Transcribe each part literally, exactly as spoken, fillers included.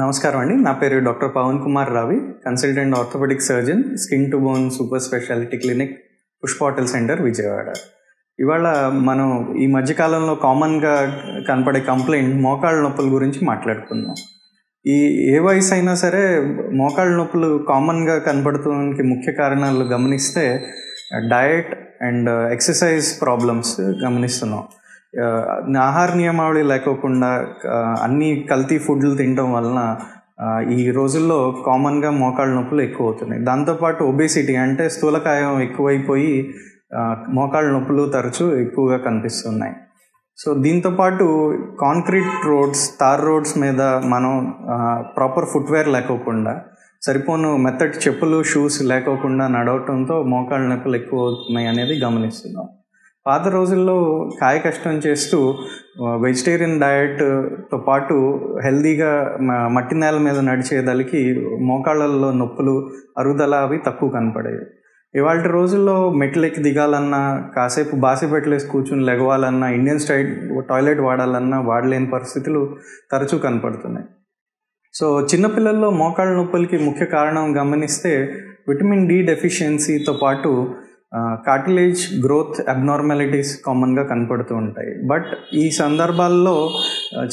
నమస్కారం అండి. నా పేరు doctor Pavan Kumar Ravi, consultant orthopaedic surgeon, skin to bone super speciality clinic, push portal centre, Vijayawada. ఇవాళ మనం ఈ మధ్యకాలంలో కామన్గా కనపడే కంప్లైంట్ మోకాళ్ళ నొప్పుల గురించి మాట్లాడుకుందాం. ఈ ఏ వయసు అయినా సరే మోకాళ్ళ నొప్పులు కామన్గా కనపడటానికి ముఖ్య కారణాలు గమనిస్తే డయట్ అండ్ ఎక్సర్సైజ్ ప్రాబ్లమ్స్ గమనిస్తున్నాం. ఆహార నియమావళి లేకోకుండా అన్ని కల్తీ ఫుడ్లు తినడం వలన ఈ రోజుల్లో కామన్గా మోకాళ్ళ నొప్పులు ఎక్కువ అవుతున్నాయి. దాంతోపాటు ఒబేసిటీ అంటే స్థూలకాయం ఎక్కువైపోయి మోకాళ్ళ నొప్పులు తరచూ ఎక్కువగా కనిపిస్తున్నాయి. సో దీంతోపాటు కాంక్రీట్ రోడ్స్, తార్ రోడ్స్ మీద మనం ప్రాపర్ ఫుట్వేర్ లేకోకుండా, సరిపోను మెత్తటి చెప్పులు, షూస్ లేకోకుండా నడవటంతో మోకాళ్ళ నొప్పులు ఎక్కువ అవుతున్నాయి అనేది గమనిస్తున్నాం. పాత రోజుల్లో కాయ కష్టం చేస్తూ వెజిటేరియన్ డయట్తో పాటు హెల్దీగా మట్టి నేల మీద నడిచేదలికి మోకాళ్ళల్లో నొప్పులు, అరుగుదల అవి తక్కువ కనపడేవి. ఇవాళ రోజుల్లో మెట్లెక్కి దిగాలన్నా, కాసేపు బాసిపెట్లేసి కూర్చుని లెగవాలన్నా, ఇండియన్ స్టైల్ టాయిలెట్ వాడాలన్నా వాడలేని పరిస్థితులు తరచూ కనపడుతున్నాయి. సో చిన్నపిల్లల్లో మోకాళ్ళ నొప్పులకి ముఖ్య కారణం గమనిస్తే విటమిన్ డి డెఫిషియన్సీతో పాటు కార్టిలేజ్ గ్రోత్ అబ్నార్మాలిటీస్ కామన్గా కనపడుతూ ఉంటాయి. బట్ ఈ సందర్భాల్లో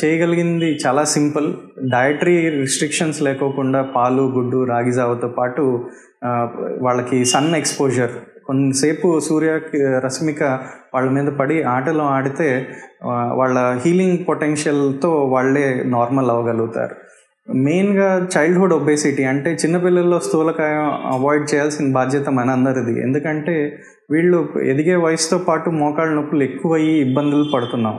చేయగలిగింది చాలా సింపుల్. డయటరీ రిస్ట్రిక్షన్స్ లేకోకుండా పాలు, గుడ్డు, రాగి జావతో పాటు వాళ్ళకి సన్ ఎక్స్పోజర్, కొంతసేపు సూర్య రశ్మిక వాళ్ళ మీద పడి ఆటలు ఆడితే వాళ్ళ హీలింగ్ పొటెన్షియల్తో వాళ్ళే నార్మల్ అవ్వగలుగుతారు. మెయిన్గా చైల్డ్హుడ్ ఒబేసిటీ అంటే చిన్నపిల్లల్లో స్థూలకాయం అవాయిడ్ చేయాల్సిన బాధ్యత మనందరిది. ఎందుకంటే వీళ్ళు ఎదిగే వయసుతో పాటు మోకాళ్ళ నొప్పులు ఎక్కువయ్యి ఇబ్బందులు పడుతున్నాం.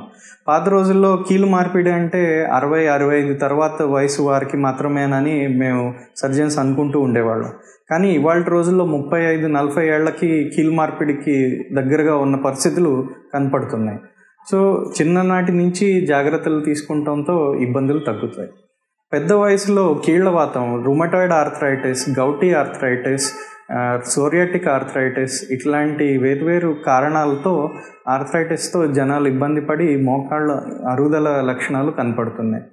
పాత రోజుల్లో కీలు మార్పిడి అంటే అరవై అరవై ఐదు తర్వాత వయసు వారికి మాత్రమేనని మేము సర్జన్స్ అనుకుంటూ ఉండేవాళ్ళం. కానీ ఇవాళ రోజుల్లో ముప్పై ఐదు నలభై ఏళ్లకి కీలు మార్పిడికి దగ్గరగా ఉన్న పరిస్థితులు కనపడుతున్నాయి. సో చిన్ననాటి నుంచి జాగ్రత్తలు తీసుకుంటంతో ఇబ్బందులు తగ్గుతాయి. పెద్ద వయసులో కీళ్ళవాతం, rheumatoid arthritis, gouty arthritis, psoriatic arthritis ఇట్లాంటి వేర్వేరు కారణాలతో ఆర్థరైటిస్తో జనాలు ఇబ్బంది పడి మోకాళ్ళ అరుగుదల లక్షణాలు కనపడుతున్నాయి.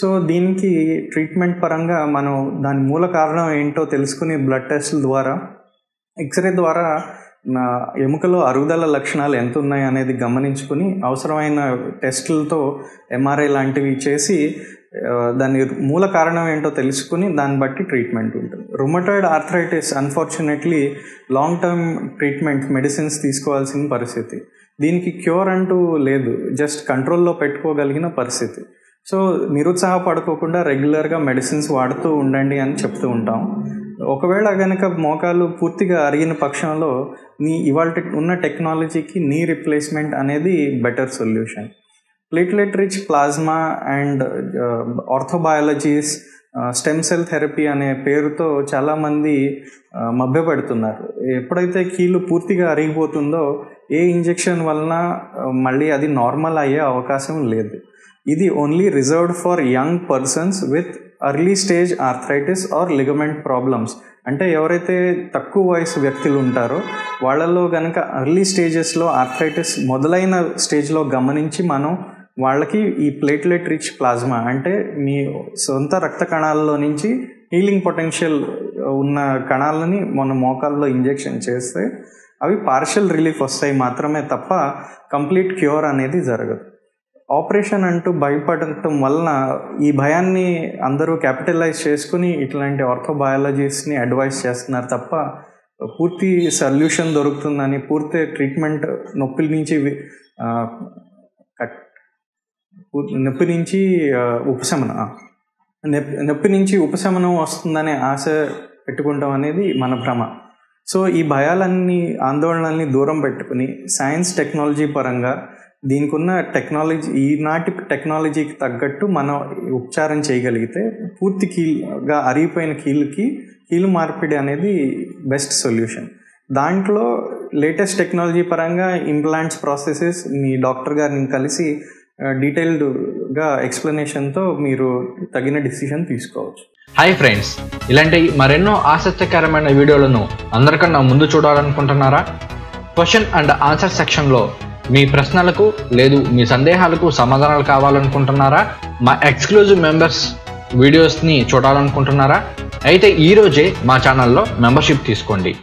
సో దీనికి ట్రీట్మెంట్ పరంగా మనం దాని మూల కారణం ఏంటో తెలుసుకుని బ్లడ్ టెస్టుల ద్వారా, ఎక్స్రే ద్వారా ఎముకలో అరుగుదల లక్షణాలు ఎంత ఉన్నాయి అనేది గమనించుకుని అవసరమైన టెస్టులతో ఎంఆర్ఐ లాంటివి చేసి దాని మూల కారణం ఏంటో తెలుసుకుని దాన్ని బట్టి ట్రీట్మెంట్ ఉంటుంది. Rheumatoid arthritis unfortunately long term treatment medicines తీసుకోవాల్సిన పరిస్థితి. దీనికి క్యూర్ అంటూ లేదు, జస్ట్ కంట్రోల్లో పెట్టుకోగలిగిన పరిస్థితి. సో నిరుత్సాహపడుకోకుండా రెగ్యులర్గా మెడిసిన్స్ వాడుతూ ఉండండి అని చెప్తూ ఉంటాం. ఒకవేళ కనుక మోకాలు పూర్తిగా అరిగిన పక్షంలో నీ ఇవాళ ఉన్న టెక్నాలజీకి నీ రిప్లేస్మెంట్ అనేది better solution. Platelet rich plasma and orthobiologics, stem cell therapy అనే పేరుతో చాలామంది మభ్యపెడుతున్నారు. ఎప్పుడైతే కీళ్ళు పూర్తిగా అరిగిపోతుందో ఏ ఇంజెక్షన్ వలన మళ్ళీ అది నార్మల్ అయ్యే అవకాశం లేదు. ఇది only reserved for young persons with early stage arthritis or ligament problems. అంటే ఎవరైతే తక్కువ వయసు వ్యక్తులు ఉంటారో వాళ్ళలో కనుక ఎర్లీ స్టేజెస్లో ఆర్థరైటిస్ మొదలైన స్టేజ్లో గమనించి మనం వాళ్ళకి ఈ ప్లేట్లెట్ రిచ్ ప్లాస్మా అంటే మీ సొంత రక్త కణాల్లో నుంచి హీలింగ్ పొటెన్షియల్ ఉన్న కణాలని మన మోకాల్లో ఇంజెక్షన్ చేస్తే అవి పార్షియల్ రిలీఫ్ వస్తాయి మాత్రమే తప్ప కంప్లీట్ క్యూర్ అనేది జరగదు. ఆపరేషన్ అంటూ భయపడటం వలన ఈ భయాన్ని అందరూ క్యాపిటలైజ్ చేసుకుని ఇట్లాంటి ఆర్థోబయాలజీస్ని అడ్వైస్ చేస్తున్నారు తప్ప పూర్తి సొల్యూషన్ దొరుకుతుందని, పూర్తి ట్రీట్మెంట్ నొప్పి నుంచి నొప్పి నుంచి ఉపశమన నొప్పి నుంచి ఉపశమనం వస్తుందనే ఆశ పెట్టుకుంటాం అనేది మన భ్రమ. సో ఈ భయాలన్నీ, ఆందోళనల్ని దూరం పెట్టుకుని సైన్స్ టెక్నాలజీ పరంగా దీనికి ఉన్న టెక్నాలజీ, ఈనాటి టెక్నాలజీకి తగ్గట్టు మనం ఉపచారం చేయగలిగితే పూర్తి కీలుగా అరిగిపోయిన కీలుకి కీలు మార్పిడి అనేది బెస్ట్ సొల్యూషన్. దాంట్లో లేటెస్ట్ టెక్నాలజీ పరంగా ఇంప్లాంట్స్ ప్రాసెసెస్ మీ డాక్టర్ గారిని కలిసి డీటెయిల్డ్గా ఎక్స్ప్లెనేషన్తో మీరు తగిన డిసిషన్ తీసుకోవచ్చు. హాయ్ ఫ్రెండ్స్, ఇలాంటి మరెన్నో ఆసక్తికరమైన వీడియోలను అందరికన్నా ముందు చూడాలనుకుంటున్నారా? క్వశ్చన్ అండ్ ఆన్సర్ సెక్షన్లో మీ ప్రశ్నలకు లేదు మీ సందేహాలకు సమాధానాలు కావాలనుకుంటున్నారా? మా ఎక్స్క్లూజివ్ మెంబర్స్ వీడియోస్ని చూడాలనుకుంటున్నారా అయితే ఈ రోజే మా ఛానల్లో మెంబర్షిప్ తీసుకోండి